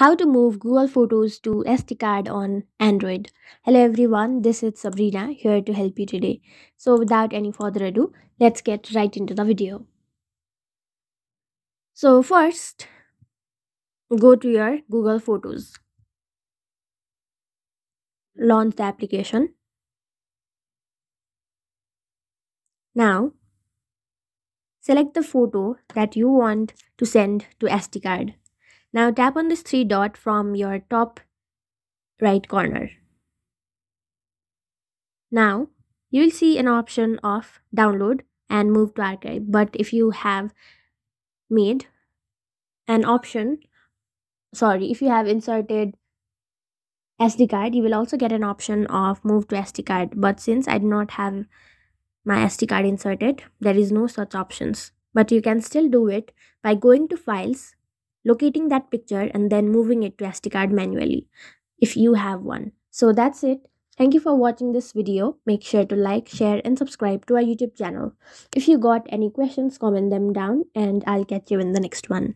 How to move Google Photos to SD card on Android. Hello everyone, this is Sabrina here to help you today. So without any further ado, let's get right into the video. So first, go to your Google Photos. Launch the application. Now, select the photo that you want to send to SD card. Now tap on this three dot from your top right corner. Now you will see an option of download and move to archive. But if you have inserted SD card, you will also get an option of move to SD card. But since I do not have my SD card inserted, there is no such options. But you can still do it by going to files, locating that picture and then moving it to SD card manually if you have one. So that's it. Thank you for watching this video. Make sure to like, share and subscribe to our YouTube channel. If you got any questions, comment them down and I'll catch you in the next one.